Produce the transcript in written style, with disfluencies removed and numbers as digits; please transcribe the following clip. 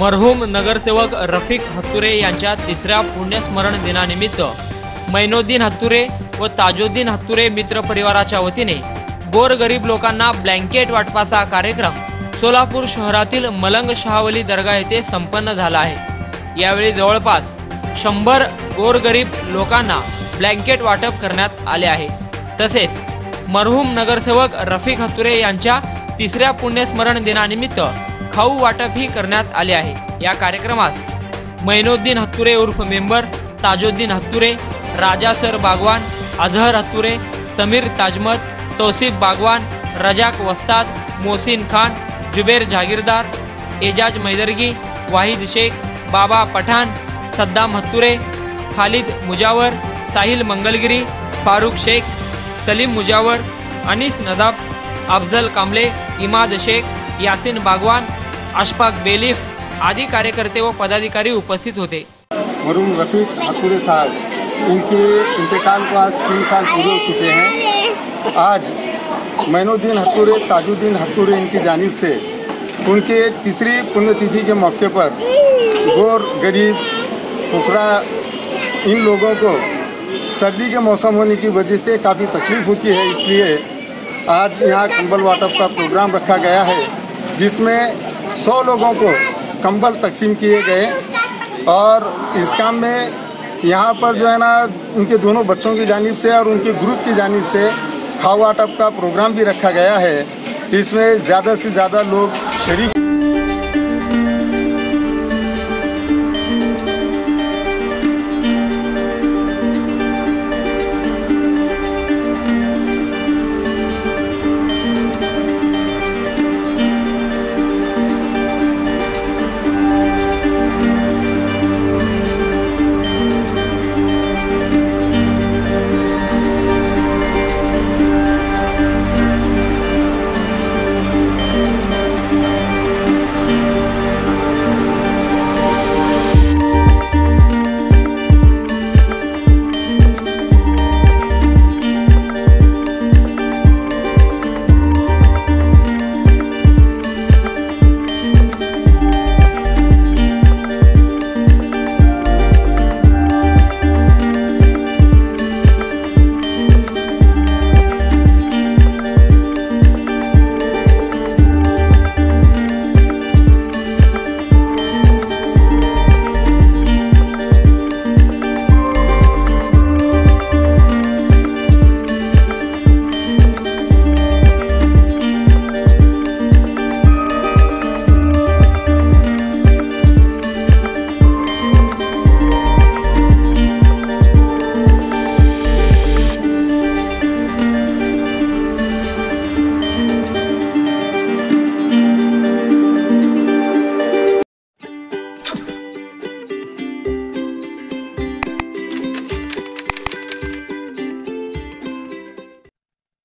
मरहूम नगरसेवक रफीक हत्तुरे यांच्या तिसऱ्या पुण्यस्मरण दिनानिमित्त मैनुद्दीन हत्तुरे व ताजुद्दीन हत्तुरे मित्र परिवाराच्या वतीने गोरगरीब लोकांना ब्लँकेट वाटपाचा कार्यक्रम सोलापूर शहरातील मलंग शाहवली दर्गा येथे संपन्न झाला आहे। यावेळी जवळपास 100 गोरगरीब लोकांना ब्लँकेट वाटप करण्यात आले आहे। तसेच मरहूम नगरसेवक रफीक हत्तुरे यांच्या तिसऱ्या पुण्यस्मरण दिनानिमित्त खाऊ वाटप ही करण्यात आले आहे। या कार्यक्रमास मैनुद्दीन हत्तुरे उर्फ मेंबर ताजुद्दीन हत्तुरे, राजा सर भगवान अजहर हत्तुरे, समीर ताजमत, तोसिफ भगवान, रजाक वस्ताद, मोहसिन खान, जुबेर जागीरदार, एजाज मैजरगी, वाहिद शेख, बाबा पठान, सद्दाम हत्तुरे, खालिद मुजावर, साहिल मंगलगिरी, फारूक शेख, सलीम मुजावर, अनीस नदाब, अफजल कामले, इमाद शेख, यासिन भगवान, अशफाक आदि कार्यकर्ते व पदाधिकारी उपस्थित होते। मरहूम रफीक हत्तुरे साहब उनके इंतकाल को आज 3 साल पूरे हो चुके हैं। आज मैनुद्दीन हत्तुरे, ताजुद्दीन हत्तुरे इनकी जानिब से उनके तीसरी पुण्यतिथि के मौके पर गौर गरीब फुकरा इन लोगों को सर्दी के मौसम होने की वजह से काफ़ी तकलीफ होती है, इसलिए आज यहाँ कंबल वाटप का प्रोग्राम रखा गया है, जिसमें 100 लोगों को कंबल तकसीम किए गए। और इस काम में यहाँ पर जो है ना उनके दोनों बच्चों की जानिब से और उनके ग्रुप की जानिब से खाओ वाटप का प्रोग्राम भी रखा गया है। इसमें ज़्यादा से ज़्यादा लोग शरीक